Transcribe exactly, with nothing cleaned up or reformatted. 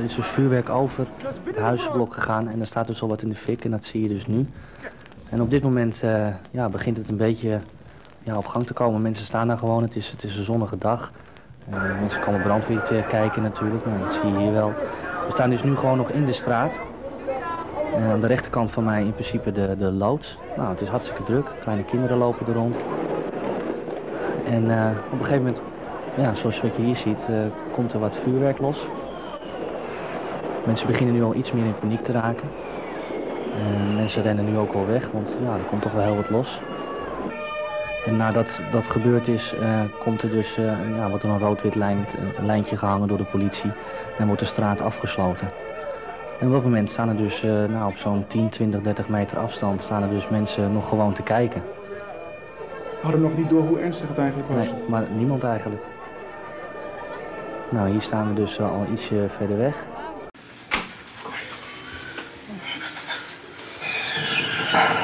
er is dus vuurwerk over het huizenblok gegaan en er staat dus al wat in de fik en dat zie je dus nu. En op dit moment uh, ja, begint het een beetje ja, op gang te komen. Mensen staan daar gewoon, het is, het is een zonnige dag. Uh, mensen komen brandweer kijken natuurlijk, maar dat zie je hier wel. We staan dus nu gewoon nog in de straat. En aan de rechterkant van mij in principe de, de loods. Nou, het is hartstikke druk, kleine kinderen lopen er rond. En uh, op een gegeven moment, ja, zoals wat je hier ziet, uh, komt er wat vuurwerk los. Mensen beginnen nu al iets meer in paniek te raken. En mensen rennen nu ook al weg, want ja, er komt toch wel heel wat los. En nadat dat gebeurd is, uh, komt er dus, uh, ja, wordt er een rood-wit lijn, een lijntje gehangen door de politie en wordt de straat afgesloten. En op dat moment staan er dus uh, nou, op zo'n tien, twintig, dertig meter afstand staan er dus mensen nog gewoon te kijken. Hadden nog niet door hoe ernstig het eigenlijk was? Nee, maar niemand eigenlijk. Nou, hier staan we dus uh, al ietsje verder weg. Kom.